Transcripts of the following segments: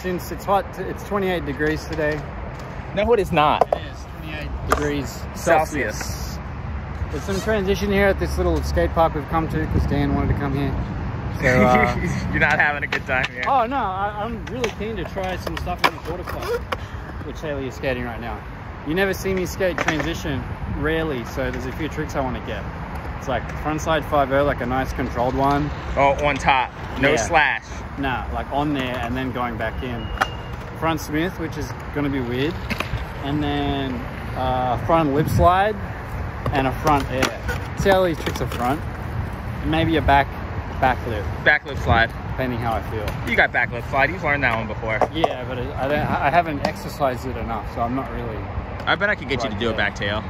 since it's hot, it's 28 degrees today. No, it is not. It is 28 degrees Celsius. There's some transition here at this little skate park we've come to because Dan wanted to come here. So, you're not having a good time here. Oh, no. I'm really keen to try some stuff in the water park, which Haley is skating right now. You never see me skate transition, rarely, so there's a few tricks I want to get. It's like frontside 5-0, like a nice controlled one. Oh, on top. No slash. Nah, like on there and then going back in. Front Smith, which is going to be weird. And then front lip slide and a front air. See how these tricks are front? Maybe a back lip. Back lip slide. Depending how I feel. You got back lip slide. You've learned that one before. Yeah, but I haven't exercised it enough, so I'm not really... I bet I could get you to do a back tail.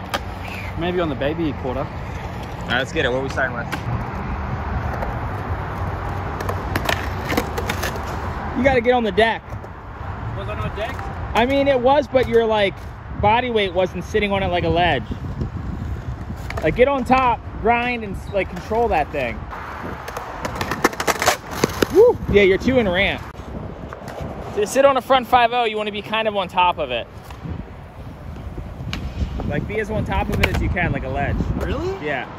Maybe on the baby quarter. All right, let's get it. What are we starting with? You got to get on the deck. Was I on a deck? I mean, it was, but your like body weight wasn't sitting on it like a ledge. Like, get on top, grind, and like control that thing. Woo! Yeah, you're two in ramp. To sit on a front 5-0, you want to be kind of on top of it. Like, be as on top of it as you can, like a ledge. Really? Yeah.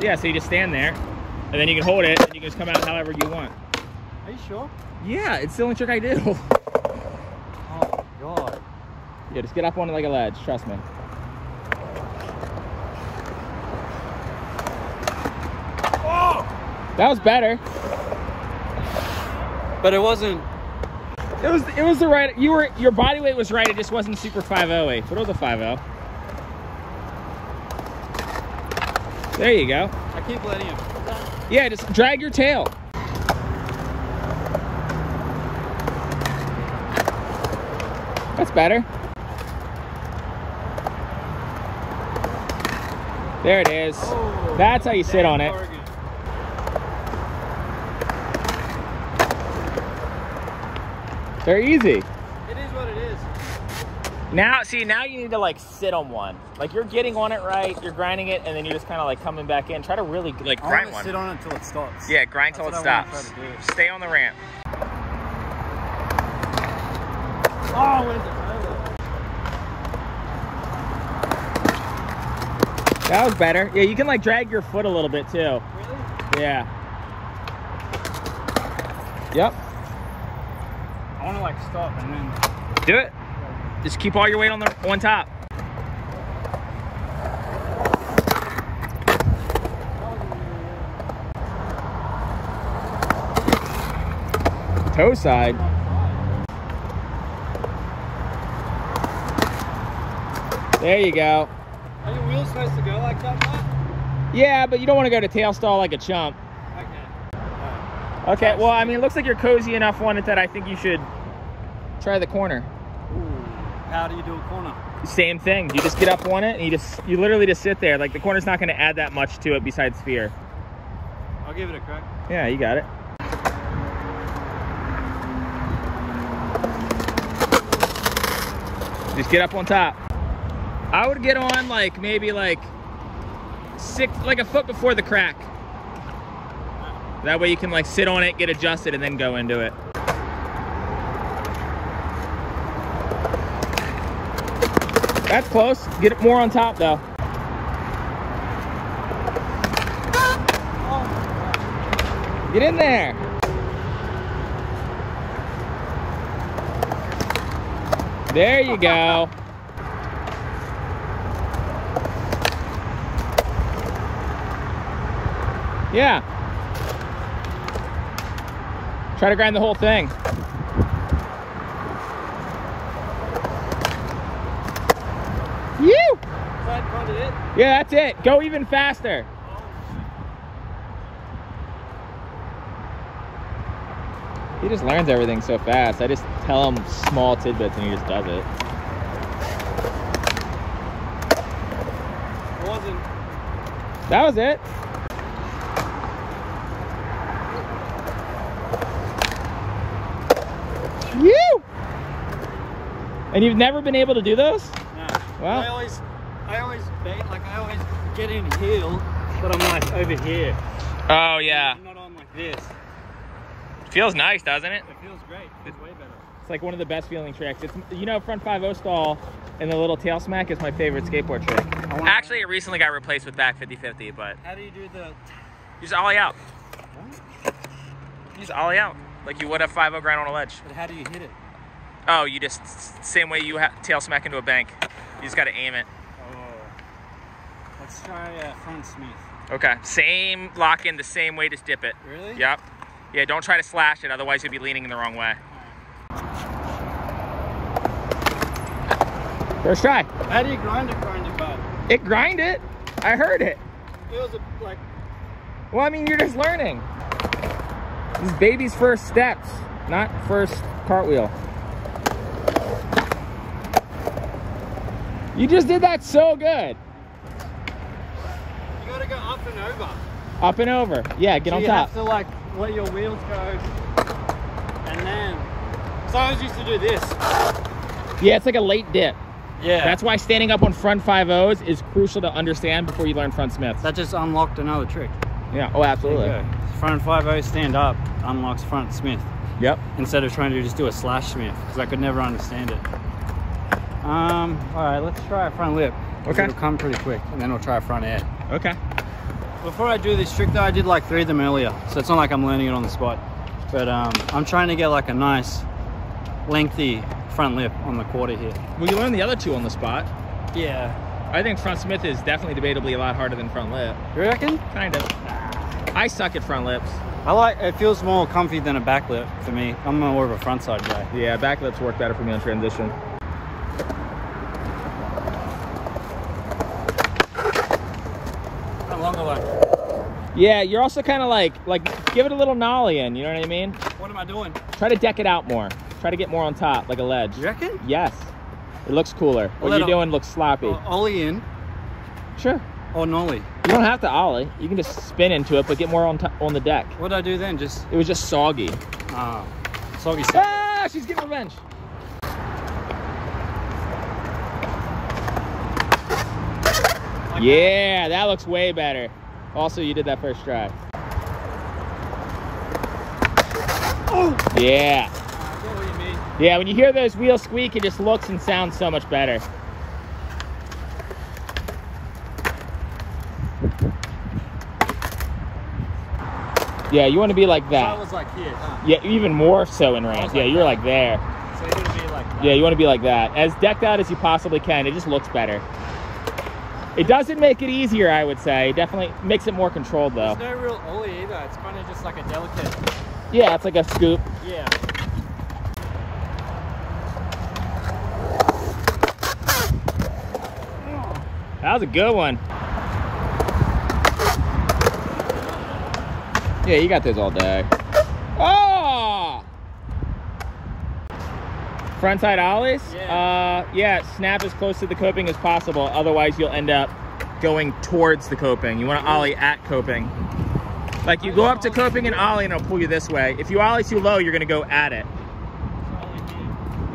Yeah, so you just stand there, and then you can hold it, and you can just come out however you want. Are you sure? Yeah, it's the only trick I do. Oh, God. Yeah, just get up on it like a ledge, trust me. Oh! That was better. But it wasn't... It was the right, your body weight was right, it just wasn't super 5-0-y, but it was a 5-0. There you go. I keep letting him. Yeah, just drag your tail. That's better. There it is. Oh, that's how you sit on it. They're easy. It is what it is. Now, see, now you need to like sit on one. Like you're getting on it right, you're grinding it, and then you're just kind of like coming back in. Try to really like grind one. Sit on it till it stops. Yeah, grind till it stops. Stay on the ramp. Oh, what is it? That was better. Yeah, you can like drag your foot a little bit too. Really? Yeah. Yep. I want to like stop and then do it. Just keep all your weight on the one top. Toe side. There you go. Are your wheels supposed to go like that, Matt? Yeah, but you don't want to go to tail stall like a chump. Okay, well, I mean, it looks like you're cozy enough on it that I think you should try the corner. Ooh, how do you do a corner? Same thing. You just get up on it, and you literally just sit there. Like, the corner's not going to add that much to it besides fear. I'll give it a crack. Yeah, you got it. Just get up on top. I would get on, like, maybe, like, a foot before the crack. That way you can like sit on it, get adjusted, and then go into it. That's close. Get it more on top though. Get in there. There you go. Yeah. Try to grind the whole thing. You! Yeah, that's it. Go even faster. He just learns everything so fast. I just tell him small tidbits and he just does it. It wasn't. That was it. And you've never been able to do those? No. Wow. I always bait, like I always get in heel, but I'm like over here. Oh yeah. I'm not on like this. Feels nice, doesn't it? It feels great. It's way better. It's like one of the best feeling tricks. It's, you know, front 5-0 stall and the little tail smack is my favorite skateboard trick. Actually, it recently got replaced with back 50-50, but... How do you do the... You just ollie out. What? You just ollie out, like you would a 5-0 grind on a ledge. But how do you hit it? Oh, you just... Same way you tail smack into a bank. You just got to aim it. Oh. Let's try front Smith. Okay. Same lock in, the same way, just dip it. Really? Yep. Yeah, don't try to slash it, otherwise you'll be leaning in the wrong way. First try. How do you grind it, bud? It grind it? I heard it. It was a, like... Well, I mean, you're just learning. This is baby's first steps, not first cartwheel. You just did that so good. You gotta go up and over. Up and over. Yeah, get so on top. You have to, like, let your wheels go. And then... So I was used to do this. Yeah, it's like a late dip. Yeah. That's why standing up on front 5-0s is crucial to understand before you learn front Smiths. That just unlocked another trick. Yeah, oh, absolutely. Front 5-0 stand up unlocks front Smith. Yep. Instead of trying to just do a slash Smith, because I could never understand it. All right, let's try a front lip. Okay. It'll come pretty quick, and then we'll try a front air. Okay. Before I do this trick, though, I did like 3 of them earlier, so it's not like I'm learning it on the spot. But I'm trying to get like a nice, lengthy front lip on the quarter here. Well, you learned the other 2 on the spot. Yeah. I think front Smith is definitely debatably a lot harder than front lip. You reckon? Kind of. I suck at front lips. I like, it feels more comfy than a back lip for me. I'm more of a front side guy. Yeah, back lips work better for me on transition. How long are they? Yeah, you're also kind of like give it a little nollie in, you know what I mean? What am I doing? Try to deck it out more. Try to get more on top, like a ledge. You reckon? Yes. It looks cooler. What you're doing looks sloppy. Ollie in. Sure. Or nollie. You don't have to ollie. You can just spin into it, but get more on the deck. What did I do then? Just... It was just soggy. Ah. Soggy stuff. Ah! She's getting revenge. Like yeah, that looks way better. Also, you did that first try. Oh! Yeah. Yeah, when you hear those wheels squeak, it just looks and sounds so much better. Yeah, you want to be like that. So I was like here, huh? Yeah, even more so in range. Yeah, you're like there. So you want to be like that. Yeah, you want to be like that. As decked out as you possibly can. It just looks better. It doesn't make it easier, I would say. It definitely makes it more controlled, though. There's no real ollie either. It's kind of just like a delicate... Yeah, it's like a scoop. Yeah. That was a good one. Yeah, you got those all day. Oh! Frontside ollies? Yeah. Yeah, snap as close to the coping as possible. Otherwise, you'll end up going towards the coping. You want to ollie at coping. Like, you go up to coping and ollie, and it'll pull you this way. If you ollie too low, you're going to go at it.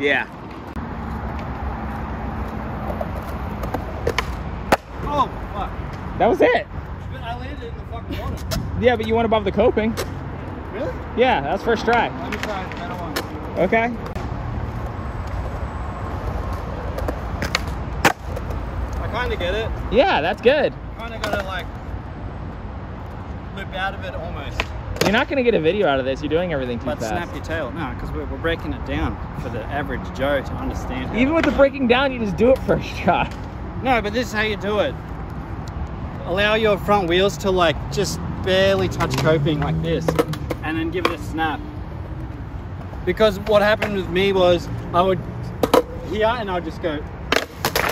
Yeah. Oh, fuck. That was it. But I landed in the fucking water. Yeah, but you went above the coping. Really? Yeah, that's first try. Let me try another one. Okay. I kind of get it. Yeah, that's good. Kind of got to, like, loop out of it almost. You're not going to get a video out of this. You're doing everything too fast. But snap your tail. No, because we're breaking it down for the average Joe to understand. Even with the breaking down, you just do it first shot. No, but this is how you do it. Allow your front wheels to like just barely touch coping like this and then give it a snap. Because what happened with me was I would hear and I would just go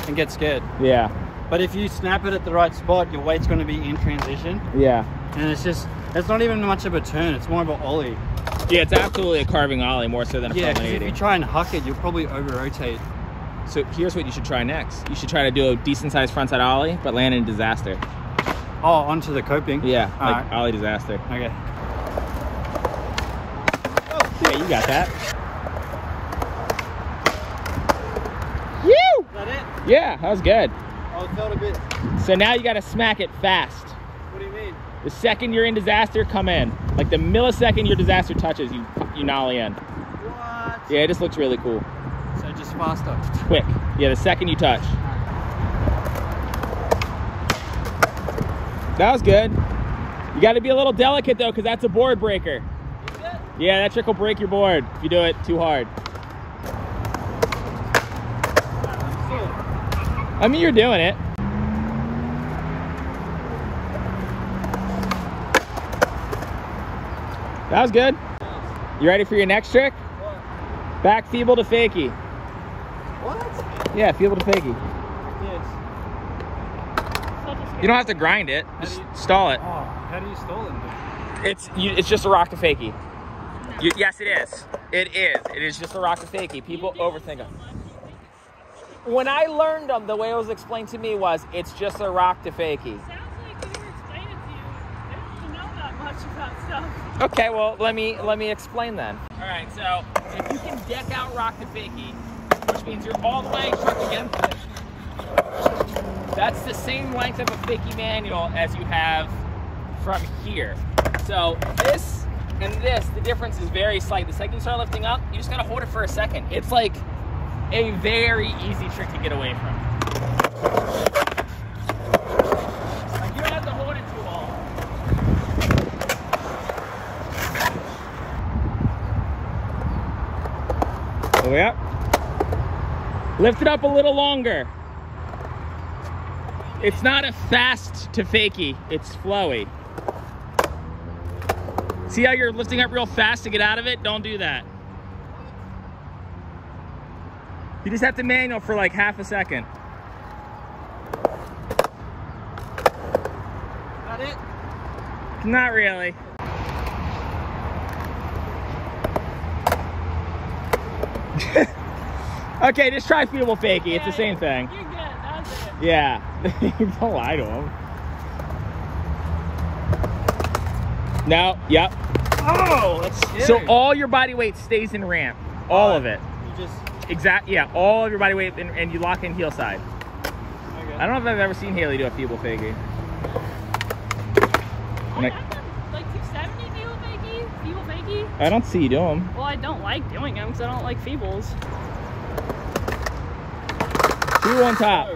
and get scared. Yeah. But if you snap it at the right spot, your weight's going to be in transition. Yeah. And it's just, it's not even much of a turn. It's more of an ollie. Yeah, it's absolutely a carving ollie more so than a front 180. Yeah, if you try and huck it, you'll probably over-rotate. So here's what you should try next. You should try to do a decent-sized frontside ollie, but land in disaster. Oh, onto the coping? Yeah, all like right. Ollie disaster. Okay. Oh. Yeah, you got that. Woo! Is that it? Yeah, that was good. Oh, it felt a bit. So now you got to smack it fast. What do you mean? The second you're in disaster, come in. Like the millisecond your disaster touches, you nollie in. What? Yeah, it just looks really cool. So just faster. Quick. Yeah, the second you touch. That was good. You got to be a little delicate though, because that's a board breaker. Is it? Yeah, that trick will break your board if you do it too hard. I mean, you're doing it. That was good. You ready for your next trick? What? Back feeble to fakie. What? Yeah, feeble to fakie. Yes. You don't have to grind it. Just stall it. Oh, how do you stall it? It's just a rock to fakie. No. Yes, it is. It is just a rock to fakie. People overthink it. When I learned them, the way it was explained to me was, it's just a rock to fakie. Okay, well, let me explain then. All right, so if you can deck out rock to fakie, which means you're all the way trucking against it. That's the same length of a fakie manual as you have from here. So this and this, the difference is very slight. The second you start lifting up, you just gotta hold it for a second. It's like a very easy trick to get away from. Like you don't have to hold it too long. Oh, yeah. Lift it up a little longer. It's not a fast to fakie, it's flowy. See how you're lifting up real fast to get out of it? Don't do that. You just have to manual for like half a second. Got it? Not really. Okay, just try feeble fakie. Yeah, it's the same thing. You're good. That was it. Yeah. Don't lie to him. No. Yep. Oh, that's scary. So all your body weight stays in ramp. All of it. You just. Exactly, yeah, all of your body weight and you lock in heel side. Okay. I don't know if I've ever seen Haley do a feeble fakie. Like, I've done like 270 feeble fakie. I don't see you do them. Well, I don't like doing them because I don't like feebles. Two on top.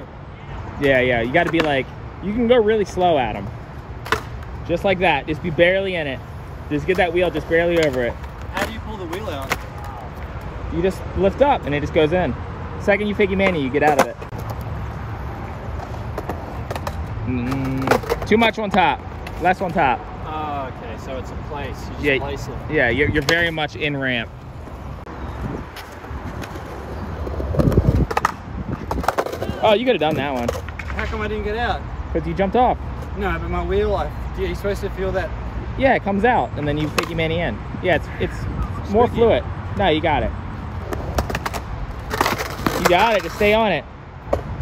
Yeah, you got to be like, you can go really slow at them. Just like that, just be barely in it. Just get that wheel just barely over it. How do you pull the wheel out? You just lift up and it just goes in. Second you fakie mania, you get out of it. Too much on top, less on top. Oh, okay, so it's a place. You just place it. Yeah, you're very much in ramp. Oh, you could have done that one. How come I didn't get out? Because you jumped off. No, but my wheel, you're supposed to feel that. Yeah, it comes out and then you fakie mania in. Yeah, it's more fluid. No, you got it. You got it, just stay on it.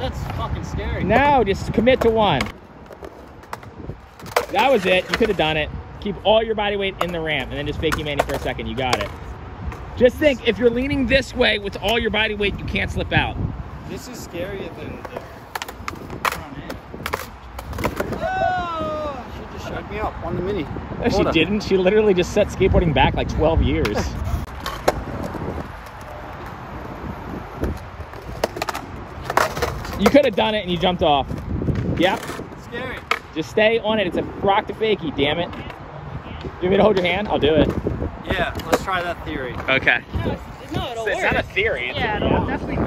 That's fucking scary. No, just commit to one. That was it, you could have done it. Keep all your body weight in the ramp and then just fakie mania for a second, you got it. Just think, if you're leaning this way with all your body weight, you can't slip out. This is scarier than the front end. Oh, she just showed me up on the mini. No, she didn't, she literally just set skateboarding back like 12 years. You could have done it and you jumped off. Yep. Scary. Just stay on it. It's a rock to fakie, damn it. You want me to hold your hand? I'll do it. Yeah, let's try that theory. Okay. No, it'll work. It's not a theory. Yeah, it'll definitely work.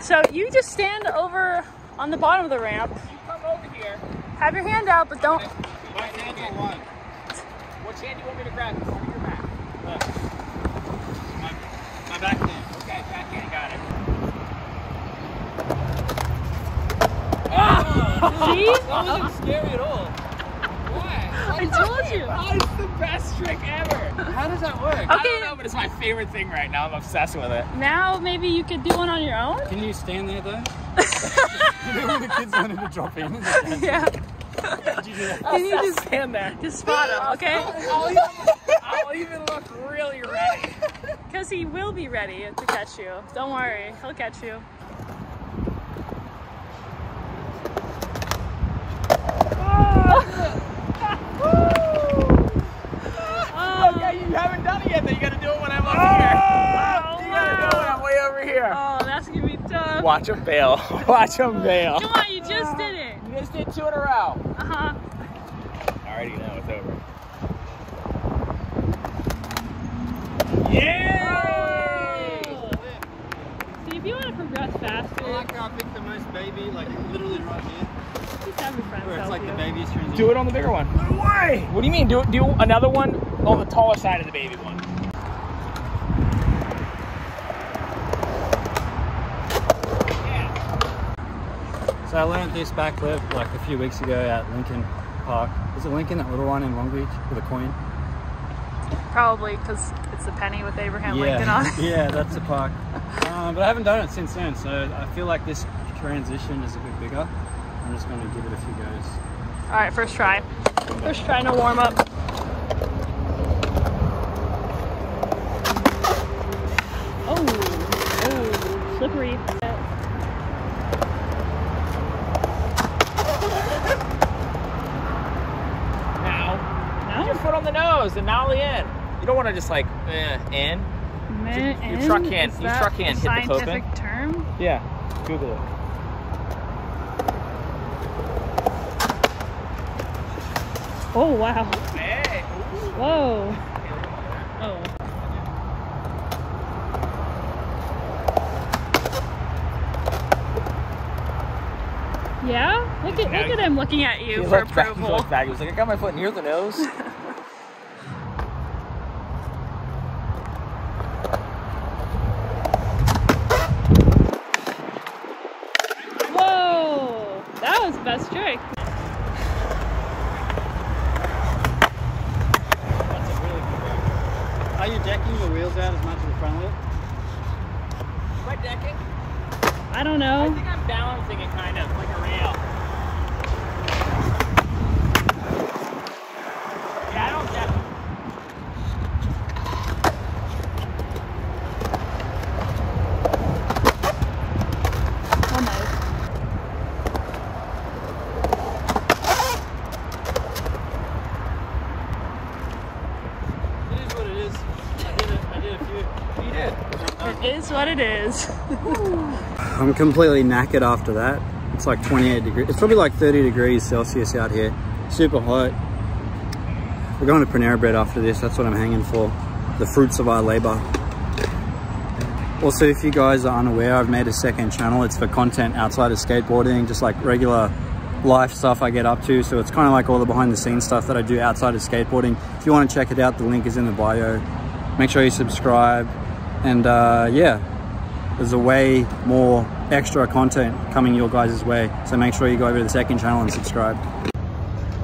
So you just stand over on the bottom of the ramp. You come over here. Have your hand out, but don't. My hand one. Which hand do you want me to grab? Your back. Look. My back hand. See? That wasn't scary at all. Why? I told you. That is the best trick ever. How does that work? Okay. I don't know, but it's my favorite thing right now. I'm obsessed with it. Now maybe you could do one on your own? Can you stand there though? You know when the kids wanted to drop in? Yeah. Can you just stand there? Just spot him, okay? I'll even look really ready. Because he will be ready to catch you. Don't worry, he'll catch you. get that. You gotta do it when I'm over here. You gotta do it when I'm way over here. Oh, that's gonna be tough. Watch him fail. Watch him fail. Come on, you just did it. You just did 2 in a row. Uh-huh. Alrighty, now it's over. Yeah! Oh. See, if you want to progress faster. I like how I picked the most baby, like literally right here. Just have your friends. Where it's like the baby's transition. Do it on the bigger one. No way! What do you mean? Do another one on the taller side of the baby one. Yeah. So I learned this backflip like a few weeks ago at Lincoln Park. Is it Lincoln, that little one in Long Beach with a coin? Probably, because it's the penny with Abraham Lincoln on it. Yeah, that's the park. But I haven't done it since then, so I feel like this transition is a bit bigger. I'm just going to give it a few goes. All right, first try. First try, no warm up. Oh, slippery. Foot on the nose and nollie in. You don't want to just like in. Your truck hand, you truck hand hit the coping. Scientific term? Yeah. Google it. Oh wow. Hey. Whoa. Oh. Yeah. Look at him looking at you for approval. He was like, I got my foot near the nose. Best trick. That's a really good one. Are you decking the wheels out as much as the front wheel? Am I decking? I don't know. I think I'm balancing it kind of like a rail. Yeah, I don't deck them. Almost. It is what it is. I'm completely knackered after that. It's like 28 degrees. It's probably like 30 degrees Celsius out here. Super hot. We're going to Panera Bread after this. That's what I'm hanging for. The fruits of our labor. Also, if you guys are unaware, I've made a second channel. It's for content outside of skateboarding, just like regular life stuff I get up to. So it's kind of like all the behind the scenes stuff that I do outside of skateboarding. If you want to check it out, the link is in the bio. Make sure you subscribe. And yeah, there's a way more extra content coming your guys' way. So make sure you go over to the second channel and subscribe.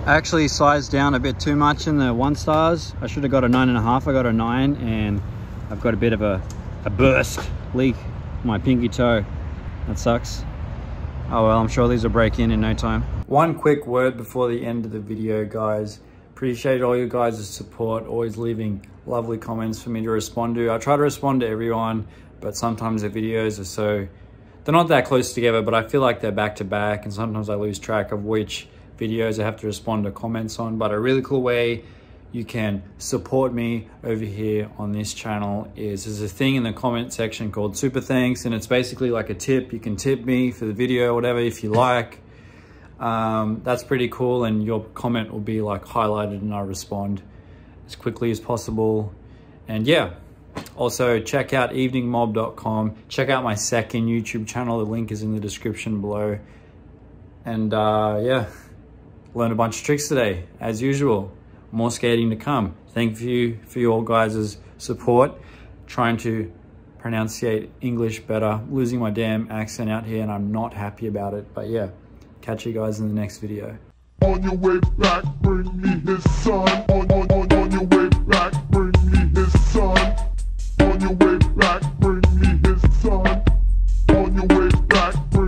I actually sized down a bit too much in the 1 stars. I should have got a 9.5, I got a 9, and I've got a bit of a burst leak, my pinky toe. That sucks. Oh well, I'm sure these will break in no time. One quick word before the end of the video, guys. Appreciate all you guys' support, always leaving lovely comments for me to respond to. I try to respond to everyone, but sometimes the videos are they're not that close together, but I feel like they're back to back, and sometimes I lose track of which videos I have to respond to comments on. But a really cool way you can support me over here on this channel is there's a thing in the comment section called Super Thanks, and it's basically like a tip. You can tip me for the video or whatever if you like. That's pretty cool, and your comment will be like highlighted and I respond as quickly as possible. And yeah, also check out eveningmob.com, check out my second YouTube channel, the link is in the description below. And yeah, learned a bunch of tricks today as usual, more skating to come. Thank you for your guys' support. Trying to pronunciate English better, losing my damn accent out here, and I'm not happy about it, but yeah. Catch you guys in the next video. On your way back, bring me his son. On your way back, bring me his son. On your way back, bring me his son. On your way back, bring